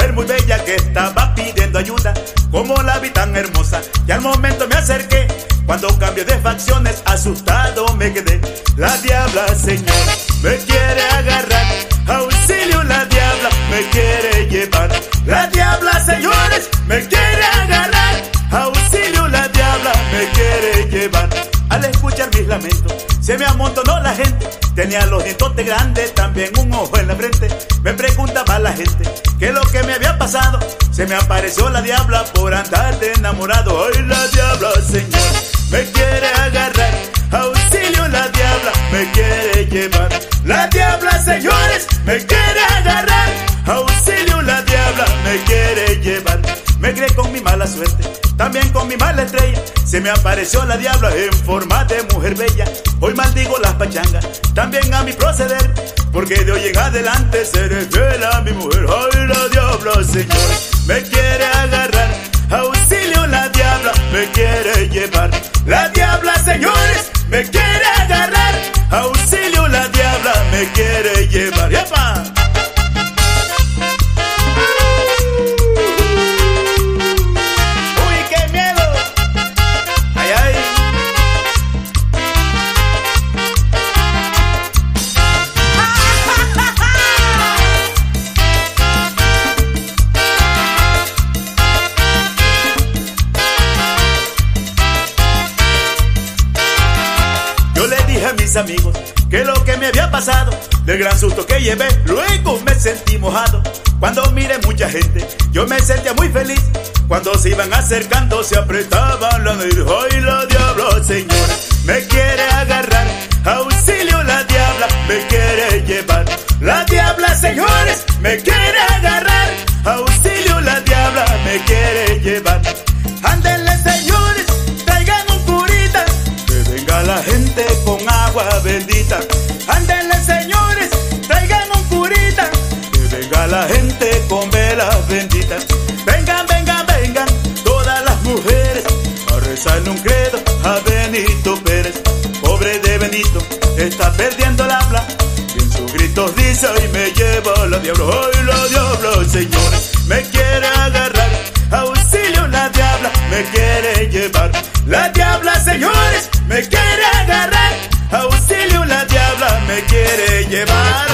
mujer muy bella que estaba pidiendo ayuda. Como la vi tan hermosa, y al momento me acerqué. Cuando cambié de facciones, asustado me quedé. La diabla, señor, me quiere agarrar. Auxilio, la diabla me quiere llevar. La diabla, señores, me quiere agarrar. Auxilio, la diabla me quiere llevar. Al escuchar mis lamentos, se me amontonó la gente. Tenía los dientotes grandes, también un ojo en la frente. Me preguntaba la gente qué es lo que me había pasado. Se me apareció la diabla por andar de enamorado. Ay, la diabla, señor, me quiere agarrar. Auxilio, la diabla me quiere llevar. La diabla, señores, me quiere agarrar. Auxilio, la diabla me quiere llevar. Me crié con mi mala suerte, también con mi mala estrella. Se me apareció la diabla en forma de mujer bella. Hoy maldigo las pachangas, también a mi proceder, porque de hoy en adelante seré fiel a mi mujer. Ay, la diabla, señor, me quiere agarrar. Auxilio, la diabla me quiere llevar. La diabla, señores, me quiere agarrar. Auxilio, la diabla me quiere llevar. ¡Yepa! A mis amigos, que lo que me había pasado, del gran susto que llevé, luego me sentí mojado. Cuando miré mucha gente, yo me sentía muy feliz. Cuando se iban acercando, se apretaban la nariz. Ay, la diabla, señor, me quiere agarrar. Auxilio, la diabla me quiere llevar. La diabla, señores, me quiere agarrar. Auxilio, la diabla me quiere llevar. Ándenle, señores, traigan un curita, que venga la gente con agua bendita. Ándenle, señores, traigan un curita, que venga la gente con velas benditas. Vengan, vengan, vengan todas las mujeres a rezarle un credo a Benito Pérez. Pobre de Benito, está perdiendo la habla, y en sus gritos dice: ay, me lleva la diabla. Ay, la diabla, señores, me quiere agarrar. Auxilio, la diabla me quiere llevar. La diabla, señores, me quiere agarrar. Auxilio, la diabla me quiere llevar.